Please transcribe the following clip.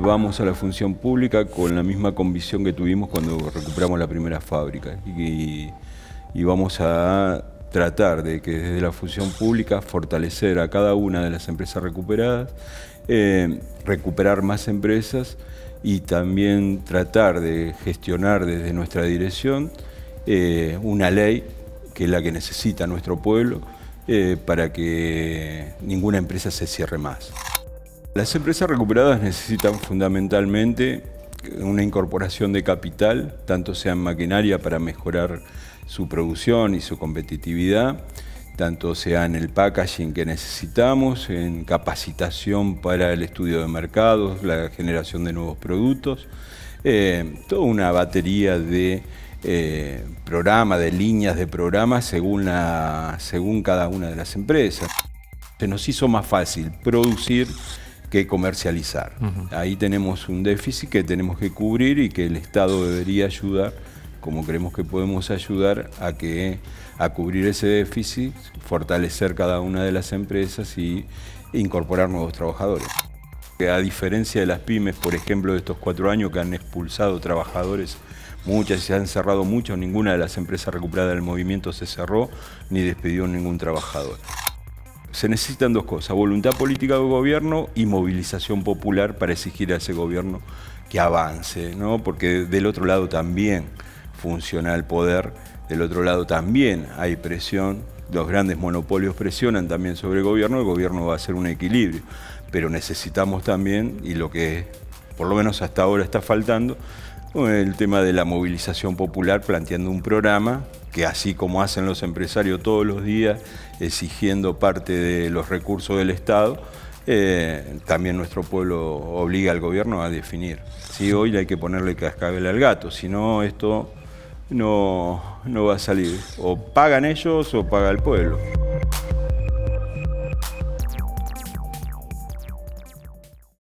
Vamos a la función pública con la misma convicción que tuvimos cuando recuperamos la primera fábrica y vamos a tratar de que desde la función pública fortalecer a cada una de las empresas recuperadas, recuperar más empresas y también tratar de gestionar desde nuestra dirección una ley que es la que necesita nuestro pueblo para que ninguna empresa se cierre más. Las empresas recuperadas necesitan fundamentalmente una incorporación de capital, tanto sea en maquinaria para mejorar su producción y su competitividad, tanto sea en el packaging que necesitamos, en capacitación para el estudio de mercados, la generación de nuevos productos, toda una batería de programas, de líneas de programas según cada una de las empresas. Se nos hizo más fácil producir que comercializar. Ahí tenemos un déficit que tenemos que cubrir y que el Estado debería ayudar, como creemos que podemos ayudar a cubrir ese déficit, fortalecer cada una de las empresas y incorporar nuevos trabajadores. A diferencia de las pymes, por ejemplo, de estos 4 años que han expulsado trabajadores, muchas se han cerrado muchos, ninguna de las empresas recuperadas del movimiento se cerró ni despidió ningún trabajador. Se necesitan 2 cosas, voluntad política del gobierno y movilización popular para exigir a ese gobierno que avance, ¿no? Porque del otro lado también funciona el poder, del otro lado también hay presión, los grandes monopolios presionan también sobre el gobierno va a hacer un equilibrio, pero necesitamos también, y lo que por lo menos hasta ahora está faltando, el tema de la movilización popular planteando un programa que así como hacen los empresarios todos los días, exigiendo parte de los recursos del Estado, también nuestro pueblo obliga al gobierno a definir. Sí, hoy le hay que ponerle cascabel al gato, si no esto no va a salir. O pagan ellos o paga el pueblo.